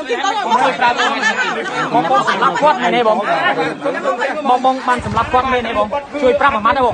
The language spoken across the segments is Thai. มองมองสำลักควักในบ่มองมองมันสำลักควักในบ่ช่วยปรับมันนะบ่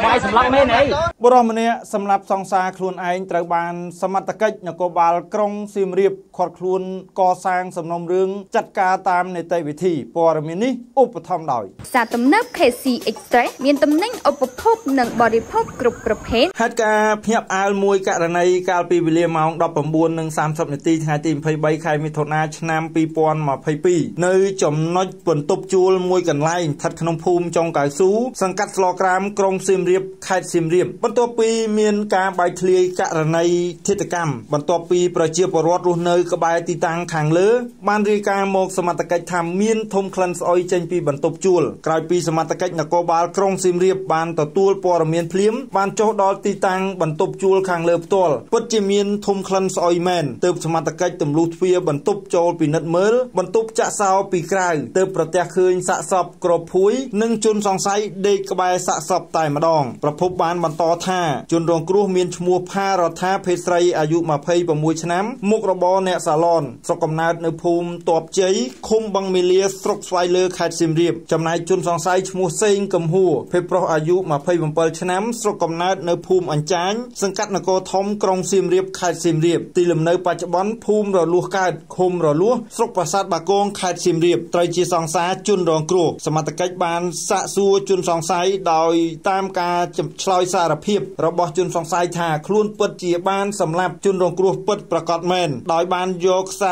ไว้สำลักไม่ไหนบุรุษมันเนี่ยสำลับสองสาครูนไอ้ตระบานสมัติกิจนกบาลกรงซิมรีบขอดครูนก่อสร้างสำนมเรื่องจัดการตามในเตยวิธีปรมินิอุปธรรมดอยสาตำนับเคซีเอ็กซ์เตรมีตำนั่งอุปภพหนึ่งบริภพกรุบกระเพนฮัตกาเพียบอารมวยกะระในกาลปีวิเลียมองดอกผมบุญหนึ่งสามสิบนาทีหายตีมไพใบใครมีทนาชนามปีปอนมาไพปีในจมน้อยปนตบจูลมวยกันไล่ทัดขนมภูมิจงกายสู้สังกัดสลอกรามกรงซิมรีบไข่ซิมรีบบรรทปีเมียนกาใบทะเลกะระในเทศกรรมบรรทปีประเจียปรวัตรุเนยกระบายตีตังขังเลือบ้านรีกาโมกสมัติกิจทำเมียนทมคลันสอยเจนปีบรรทบจูลกลายปีสมัติกิจนกบาลกรงซิมรีบบานต่อตัวปรเมียนพลิ้มบานโจดอตีตังบรรทบจูลขังเลือบตัวปัจจิเมียนทมคลันสอยแมนเติบสมัติกิจตำลุทเวียบรรทบโจลปีนัดเมื่อบรรทบจะสาวปีกลายเติบประเทศคืนสะสอบกรบพุยหนึ่งจุนสองไซเด็กกระบายสะสอบตายมาดองประพบบานบรรทอท่าจุนรองกรุเมียนชมัวผ้ารอท่าเพศไรอายุมาเพยประมวยชนะมุกระบอเนสลอนสกมนาในภูมิตอบเจคุมบังมิเลียสกไซเลอขาดซิมรีบจำนายจุนสองไซชมัวเซิงกำหูเพศเพราะอายุมาเพยบังเปิลชนะสกมนาในภูมิอันจานสังกัดนโกทอมกรงซิมรีบขาดซิมรีบตีลมในปัจจุบันภูมิรอลูกาดคุมรอลูกสกประสาทบากงขาดซิมรีบไตรจีสองไซจุนรองกรุสมัติกิจบาลสะสัวจุนสองไซดอยตามกาจับชลอยสารพิบระบบจุนสองไซถาคลุ้นเปิดจีบานสำหรับจุนรองกรุเปิดประกอบแมนดอยบานโยกไซ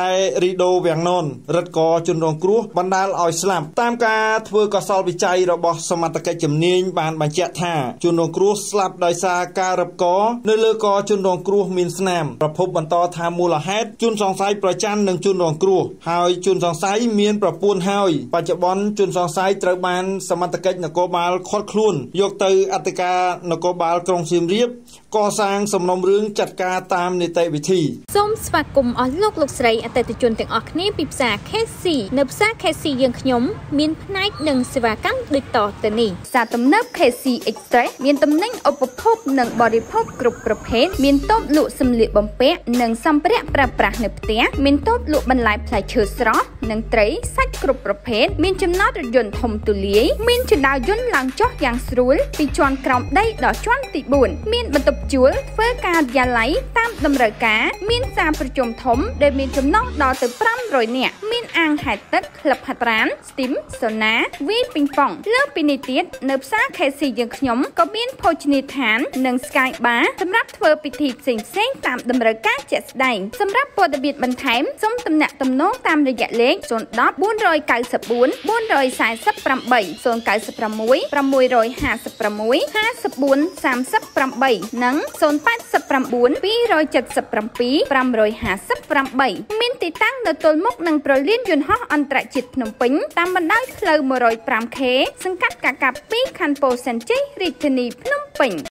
ริโดเวียงนนรัดกอจุนรองกรุบรรดาลอยสลับตามกาเพื่อกระสอบวิจัยระบบสมัติกิจจำเนียนบานบรรเจธาจุนรองกรุสลับดอยซาการัดกอในเลือกอจุนรองกรุมินสแนมประพบบรรทอทามูลเฮดจุนสองไซประจันหนึ่งจุนรองกรุหายจุนสองไซเมียนประปูนหายปัจจุบันจุนสองไซตระบานสมัติกิจนกบาลคอดคลุ้นยกเตออัติกานกบาลกรงซิมรีบก่อสร้างสำนมเรื่องจัดการตามในเตวิธีส้มสปากมออนลูกลูกใส่อัตติจนแต่งออกนี้ปิบสาแค่สี่นับสาแค่สี่ยังขยมมีนพนัยหนึ่งสวากังโดยต่อตนี้สาตำนับแค่สี่เอ็กซ์เตรมีนตำนั่งอุปภพหนึ่งบริภพกรุบกระเพนมีนต้มลุสมเหลือบมเปะหนึ่งสัมเปะปราปราหนึบเตี้ยมีนต้มลุบรรลัยพลายเชื้อสระหนึ่งไตรสักกรุบกระเพนมีนจำนวนรถยนต์ทมตุเลี้ยมีนจุดดาวยนหลังจ่ออย่างสรุลปีจวนกรอมได้ดอกจวนติบุญมีนบรรทุกจุลเฟอการยาไหลตามดำเนินการมีนสามประจมถมโดยมีจำนวนดอกตึกพร่ำรอยเนี่ยมีนอ่างหายตัดคลับหัดร้านสติมโซนาวีปิงฟองเลือกปีนิติสเนบซ่าแคสียังขยมก็มีนโภชนิฐานหนึ่งสกายบาร์สำหรับเฟอปิธีสิ่งเส้นตามดำเนินการเจ็ดแดงสำหรับปฎิบิดบรรทัยส้มตำแหน่งตำโน้ตามระยะเล็กส่วนดอกบุญรอยไก่สบุญบุญรอยสายสับประใบส่วนไก่สประมุยประมุยรอยหาสประมุยห้าสบุญสามสับประใบนังโซนปัดสับประบุญปีรอยจัดสับประปีประมรอยหาสับประใบมีนติตั้งโดยตัวมุกหนึ่งโปรลินยนห้ออันตรจิตหนุ่มปิ้งตามบรรดาเคลมรอยปรามเคสังกัดกะกับปีคันโปเซนเจริทนีพนมปิ้ง